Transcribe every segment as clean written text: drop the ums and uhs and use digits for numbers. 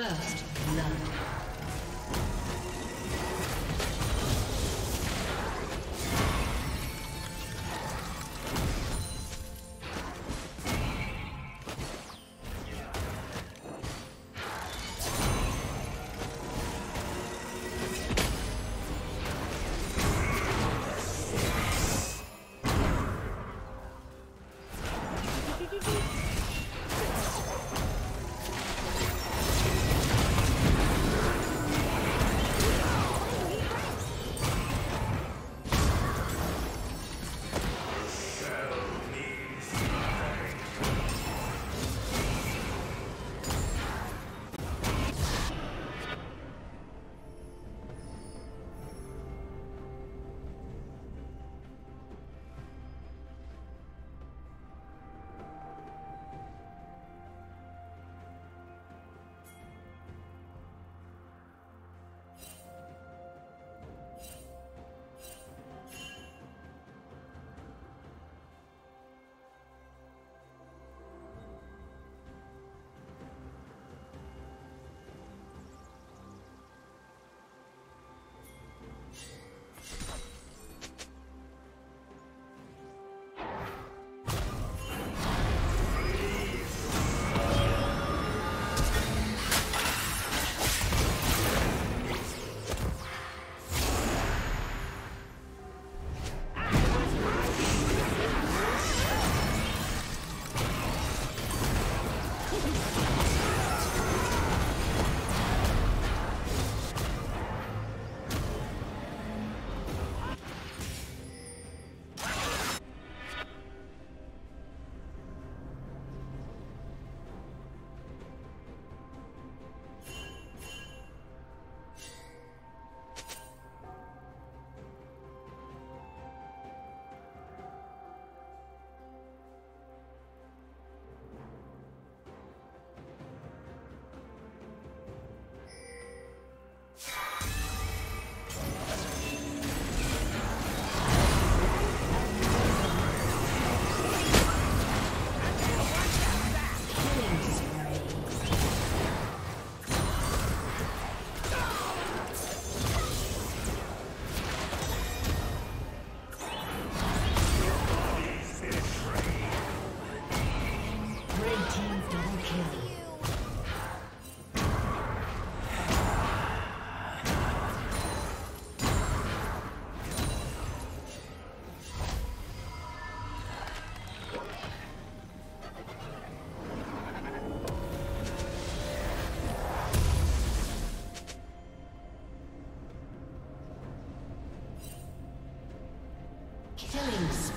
First love. Killing spree.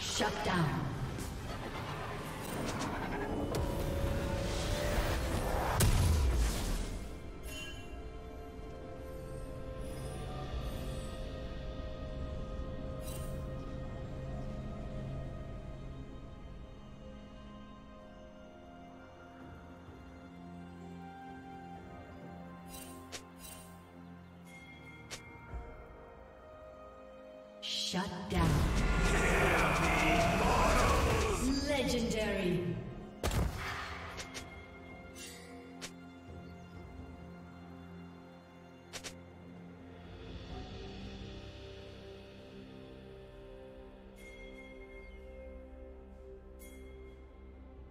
Shut down. Kill me, mortals! Legendary.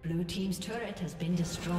Blue team's turret has been destroyed.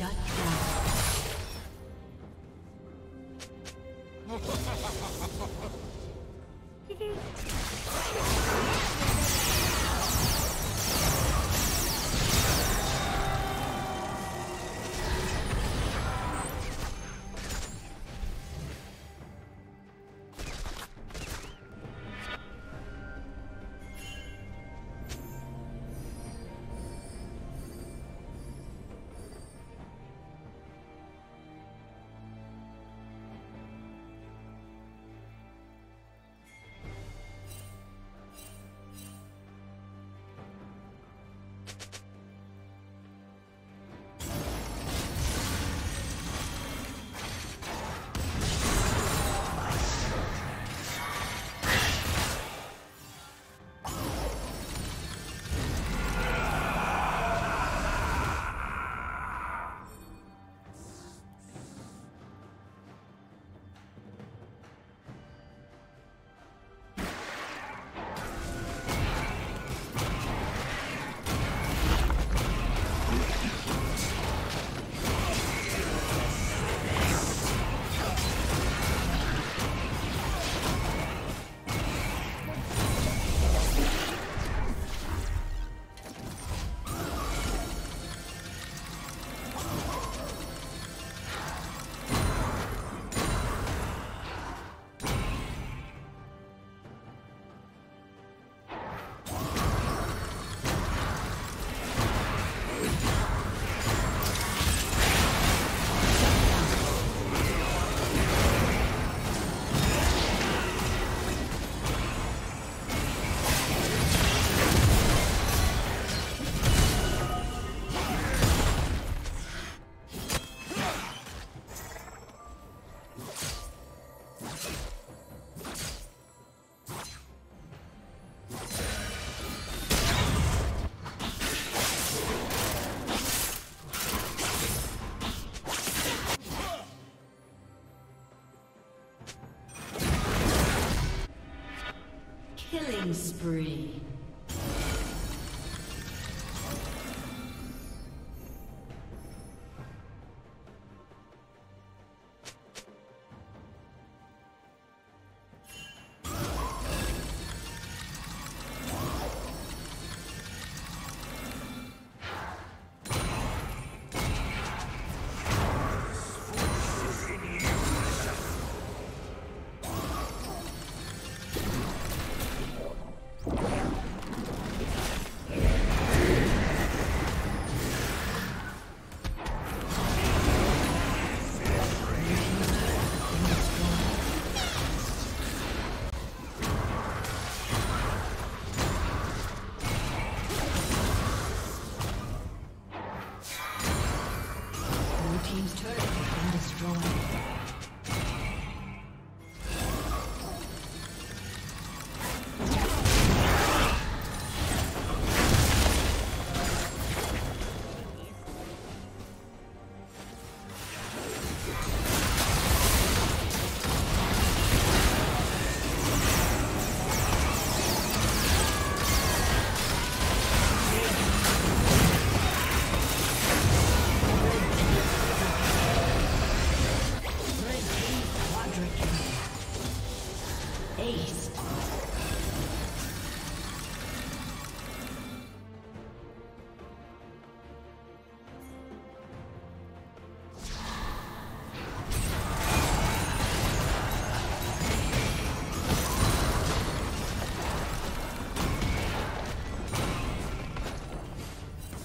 Shut down. Killing spree.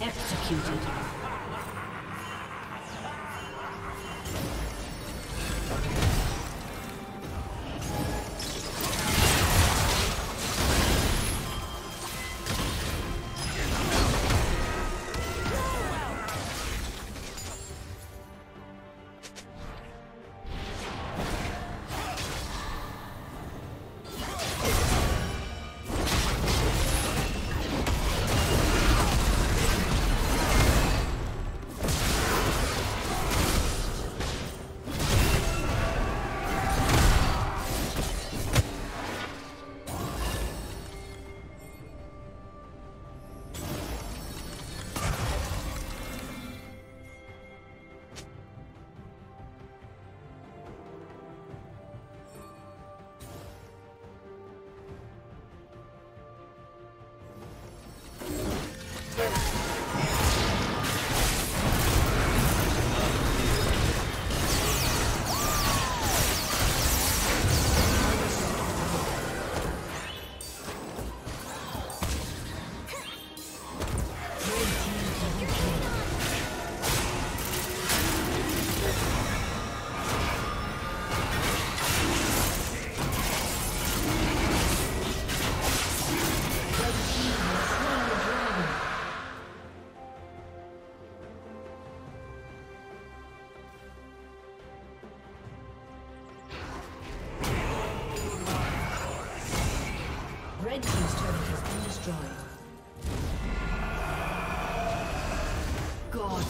Executed.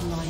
godlike.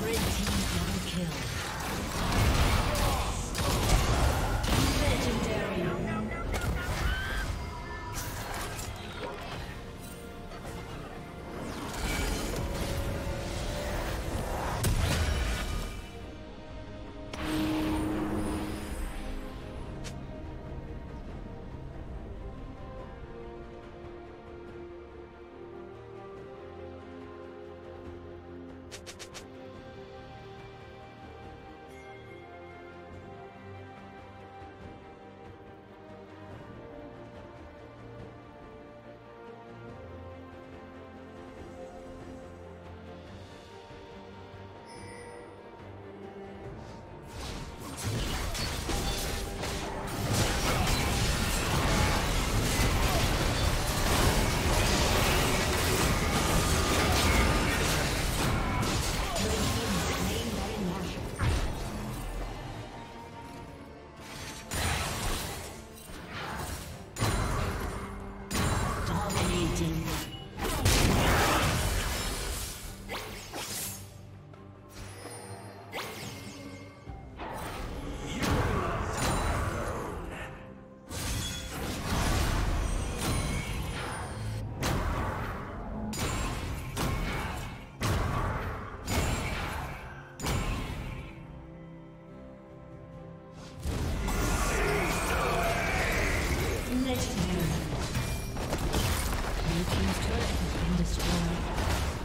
Red team double kill. Legendary. Your team's turret has been destroyed.